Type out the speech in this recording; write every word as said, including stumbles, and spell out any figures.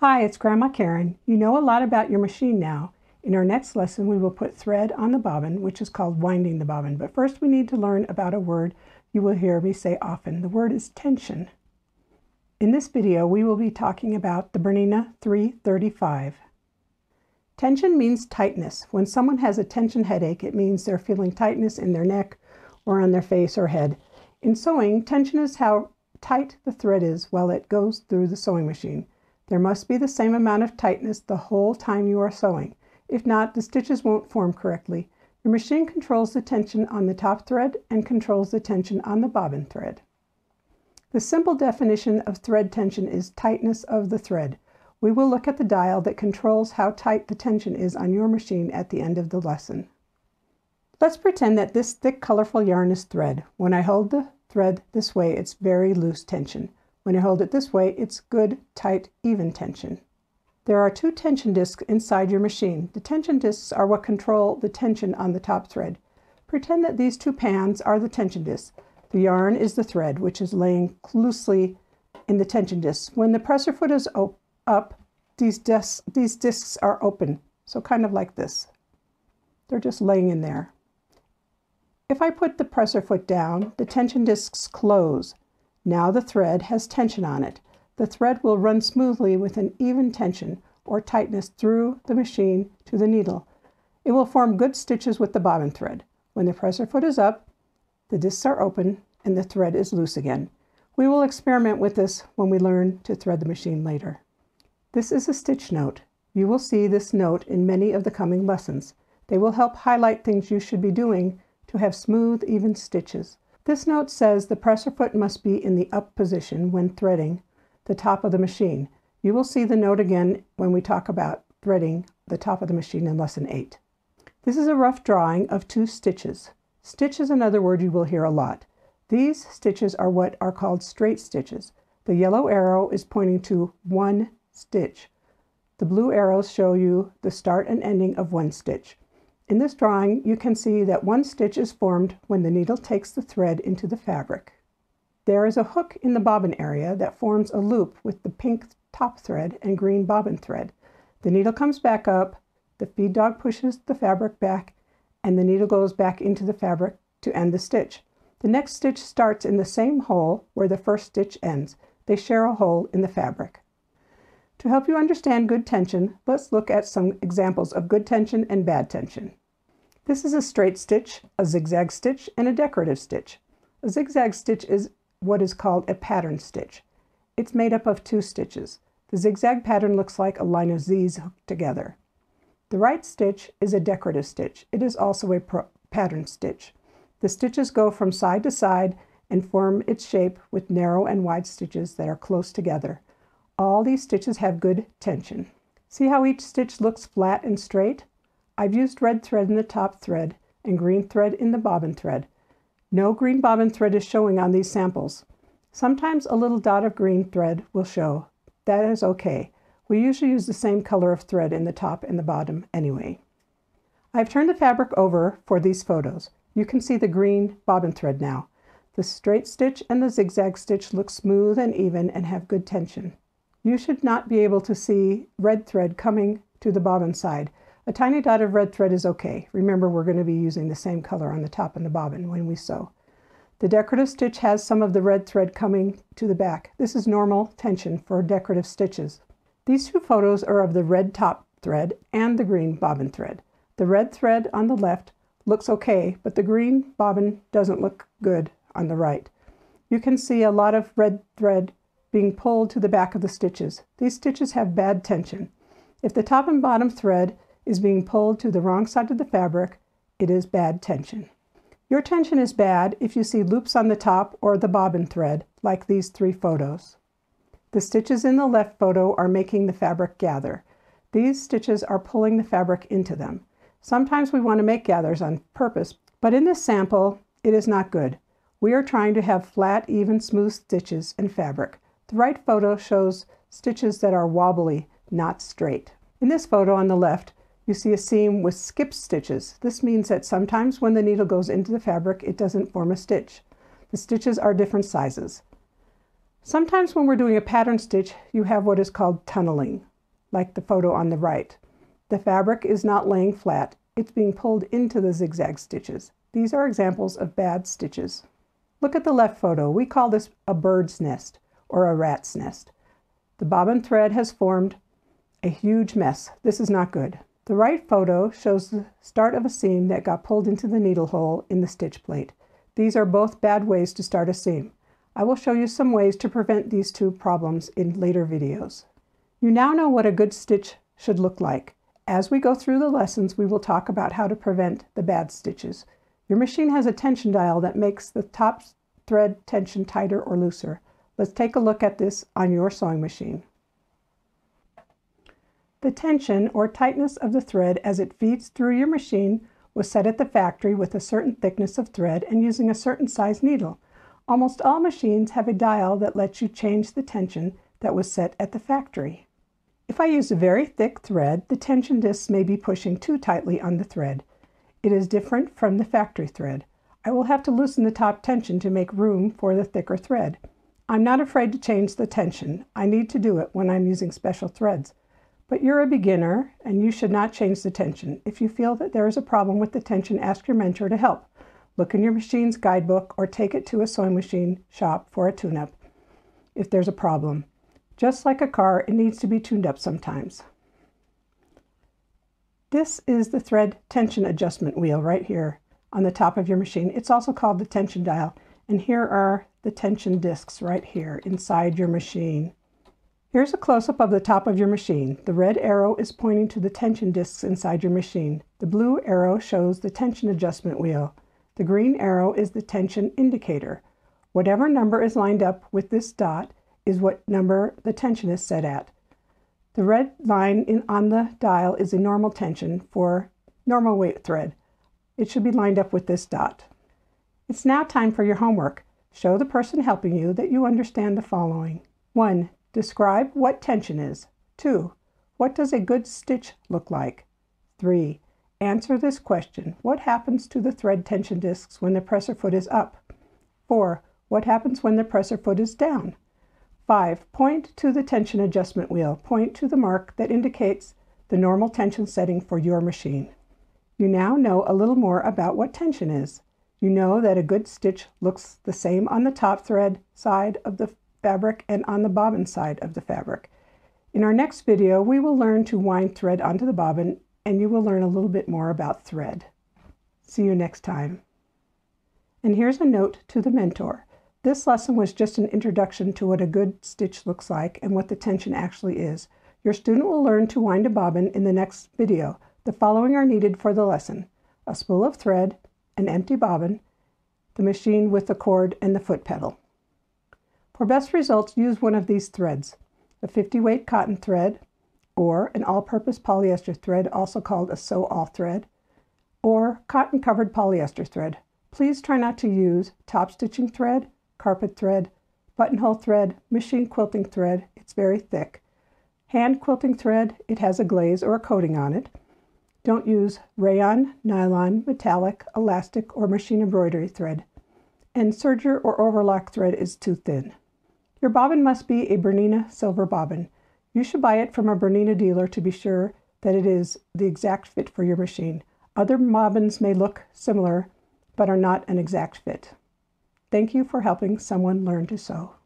Hi, it's Grandma Karen. You know a lot about your machine now. In our next lesson, we will put thread on the bobbin, which is called winding the bobbin. But first, we need to learn about a word you will hear me say often. The word is tension. In this video, we will be talking about the Bernina three thirty-five. Tension means tightness. When someone has a tension headache, it means they're feeling tightness in their neck or on their face or head. In sewing, tension is how tight the thread is while it goes through the sewing machine. There must be the same amount of tightness the whole time you are sewing. If not, the stitches won't form correctly. Your machine controls the tension on the top thread and controls the tension on the bobbin thread. The simple definition of thread tension is tightness of the thread. We will look at the dial that controls how tight the tension is on your machine at the end of the lesson. Let's pretend that this thick, colorful yarn is thread. When I hold the thread this way, it's very loose tension. When I hold it this way, it's good, tight, even tension. There are two tension discs inside your machine. The tension discs are what control the tension on the top thread. Pretend that these two pans are the tension discs. The yarn is the thread, which is laying loosely in the tension discs. When the presser foot is up, these discs, these discs are open, so kind of like this. They're just laying in there. If I put the presser foot down, the tension discs close. Now the thread has tension on it. The thread will run smoothly with an even tension or tightness through the machine to the needle. It will form good stitches with the bobbin thread. When the presser foot is up, the discs are open and the thread is loose again. We will experiment with this when we learn to thread the machine later. This is a stitch note. You will see this note in many of the coming lessons. They will help highlight things you should be doing to have smooth, even stitches. This note says the presser foot must be in the up position when threading the top of the machine. You will see the note again when we talk about threading the top of the machine in lesson eight. This is a rough drawing of two stitches. Stitch is another word you will hear a lot. These stitches are what are called straight stitches. The yellow arrow is pointing to one stitch. The blue arrows show you the start and ending of one stitch. In this drawing, you can see that one stitch is formed when the needle takes the thread into the fabric. There is a hook in the bobbin area that forms a loop with the pink top thread and green bobbin thread. The needle comes back up, the feed dog pushes the fabric back, and the needle goes back into the fabric to end the stitch. The next stitch starts in the same hole where the first stitch ends. They share a hole in the fabric. To help you understand good tension, let's look at some examples of good tension and bad tension. This is a straight stitch, a zigzag stitch, and a decorative stitch. A zigzag stitch is what is called a pattern stitch. It's made up of two stitches. The zigzag pattern looks like a line of Z's hooked together. The right stitch is a decorative stitch. It is also a pattern stitch. The stitches go from side to side and form its shape with narrow and wide stitches that are close together. All these stitches have good tension. See how each stitch looks flat and straight? I've used red thread in the top thread and green thread in the bobbin thread. No green bobbin thread is showing on these samples. Sometimes a little dot of green thread will show. That is okay. We usually use the same color of thread in the top and the bottom anyway. I've turned the fabric over for these photos. You can see the green bobbin thread now. The straight stitch and the zigzag stitch look smooth and even and have good tension. You should not be able to see red thread coming to the bobbin side. A tiny dot of red thread is okay. Remember, we're going to be using the same color on the top and the bobbin when we sew. The decorative stitch has some of the red thread coming to the back. This is normal tension for decorative stitches. These two photos are of the red top thread and the green bobbin thread. The red thread on the left looks okay, but the green bobbin doesn't look good on the right. You can see a lot of red thread being pulled to the back of the stitches. These stitches have bad tension. If the top and bottom thread is being pulled to the wrong side of the fabric, it is bad tension. Your tension is bad if you see loops on the top or the bobbin thread, like these three photos. The stitches in the left photo are making the fabric gather. These stitches are pulling the fabric into them. Sometimes we want to make gathers on purpose, but in this sample, it is not good. We are trying to have flat, even, smooth stitches and fabric. The right photo shows stitches that are wobbly, not straight. In this photo on the left, you see a seam with skip stitches. This means that sometimes when the needle goes into the fabric, it doesn't form a stitch. The stitches are different sizes. Sometimes when we're doing a pattern stitch, you have what is called tunneling. like the photo on the right. The fabric is not laying flat, it's being pulled into the zigzag stitches. These are examples of bad stitches. Look at the left photo. We call this a bird's nest or a rat's nest. The bobbin thread has formed a huge mess. This is not good. The right photo shows the start of a seam that got pulled into the needle hole in the stitch plate. These are both bad ways to start a seam. I will show you some ways to prevent these two problems in later videos. You now know what a good stitch should look like. As we go through the lessons, we will talk about how to prevent the bad stitches. Your machine has a tension dial that makes the top thread tension tighter or looser. Let's take a look at this on your sewing machine. The tension or tightness of the thread as it feeds through your machine was set at the factory with a certain thickness of thread and using a certain size needle. Almost all machines have a dial that lets you change the tension that was set at the factory. If I use a very thick thread, the tension discs may be pushing too tightly on the thread. It is different from the factory thread. I will have to loosen the top tension to make room for the thicker thread. I'm not afraid to change the tension. I need to do it when I'm using special threads. But you're a beginner and you should not change the tension. If you feel that there is a problem with the tension, ask your mentor to help. Look in your machine's guidebook or take it to a sewing machine shop for a tune-up if there's a problem. Just like a car, it needs to be tuned up sometimes. This is the thread tension adjustment wheel right here on the top of your machine. It's also called the tension dial, and here are the tension discs right here inside your machine. Here's a close-up of the top of your machine. The red arrow is pointing to the tension discs inside your machine. The blue arrow shows the tension adjustment wheel. The green arrow is the tension indicator. Whatever number is lined up with this dot is what number the tension is set at. The red line in, on the dial is a normal tension for normal weight thread. It should be lined up with this dot. It's now time for your homework. Show the person helping you that you understand the following. one. Describe what tension is. two. What does a good stitch look like? three. Answer this question. What happens to the thread tension discs when the presser foot is up? four. What happens when the presser foot is down? five. Point to the tension adjustment wheel. Point to the mark that indicates the normal tension setting for your machine. You now know a little more about what tension is. You know that a good stitch looks the same on the top thread side of the fabric and on the bobbin side of the fabric. In our next video, we will learn to wind thread onto the bobbin, and you will learn a little bit more about thread. See you next time. And here's a note to the mentor. This lesson was just an introduction to what a good stitch looks like and what the tension actually is. Your student will learn to wind a bobbin in the next video. The following are needed for the lesson: a spool of thread, an empty bobbin, the machine with the cord, and the foot pedal. For best results, use one of these threads: a fifty weight cotton thread, or an all-purpose polyester thread, also called a sew-all thread, or cotton-covered polyester thread. Please try not to use top stitching thread, carpet thread, buttonhole thread, machine quilting thread, it's very thick, hand quilting thread, it has a glaze or a coating on it. Don't use rayon, nylon, metallic, elastic, or machine embroidery thread, and serger or overlock thread is too thin. Your bobbin must be a Bernina silver bobbin. You should buy it from a Bernina dealer to be sure that it is the exact fit for your machine. Other bobbins may look similar, but are not an exact fit. Thank you for helping someone learn to sew.